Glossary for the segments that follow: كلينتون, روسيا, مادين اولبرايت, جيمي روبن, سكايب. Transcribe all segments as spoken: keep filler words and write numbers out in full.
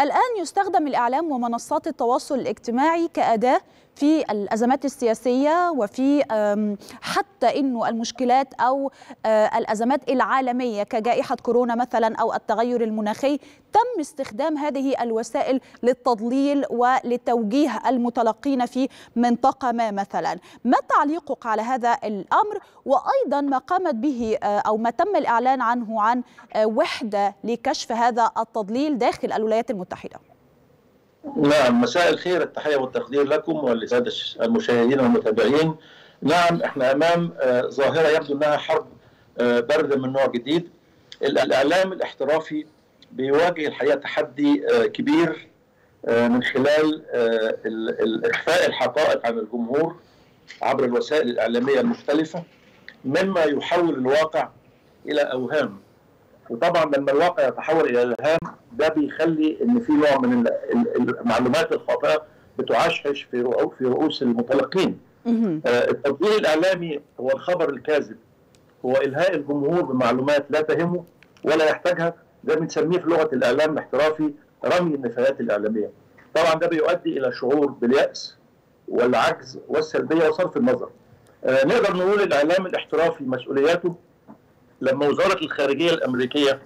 الآن يستخدم الإعلام ومنصات التواصل الاجتماعي كأداة في الأزمات السياسية، وفي حتى إنه المشكلات أو الأزمات العالمية كجائحة كورونا مثلا أو التغير المناخي، تم استخدام هذه الوسائل للتضليل ولتوجيه المتلقين في منطقة ما مثلا. ما تعليقك على هذا الأمر، وأيضا ما قامت به أو ما تم الإعلان عنه عن وحدة لكشف هذا التضليل داخل الولايات المتحدة؟ نعم، مساء الخير، التحية والتقدير لكم وللسادة المشاهدين والمتابعين. نعم، احنا امام ظاهرة يبدو انها حرب باردة من نوع جديد. الإعلام الاحترافي بيواجه الحقيقة تحدي كبير من خلال إخفاء الحقائق عن الجمهور عبر الوسائل الإعلامية المختلفة، مما يحول الواقع إلى أوهام. وطبعا لما الواقع يتحول إلى أوهام ده بيخلي إن في نوع من المعلومات الخاطئة بتعشش في رؤوس المتلقين. التضليل الإعلامي هو الخبر الكاذب، هو إلهاء الجمهور بمعلومات لا تهمه ولا يحتاجها. ده بنسميه في لغة الإعلام الاحترافي رمي النفايات الإعلامية. طبعا ده بيؤدي إلى شعور باليأس والعجز والسلبية وصرف النظر. آه نقدر نقول الإعلام الاحترافي مسؤولياته لما وزارة الخارجية الأمريكية،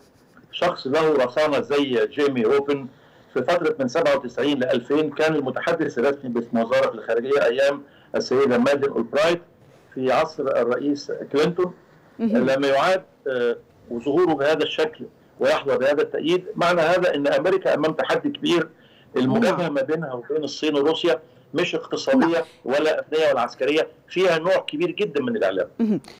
شخص له رصانة زي جيمي روبن، في فترة من سبعة وتسعين ل ألفين كان المتحدث الرسمي باسم وزارة الخارجية أيام السيدة مادين اولبرايت في عصر الرئيس كلينتون، لما يعاد آه وظهوره بهذا الشكل ويحظى بهذا التأييد، معنى هذا ان امريكا امام تحدي كبير. المواجهه ما بينها وبين الصين وروسيا مش اقتصاديه ولا امنيه ولا عسكريه، فيها نوع كبير جدا من الاعلام.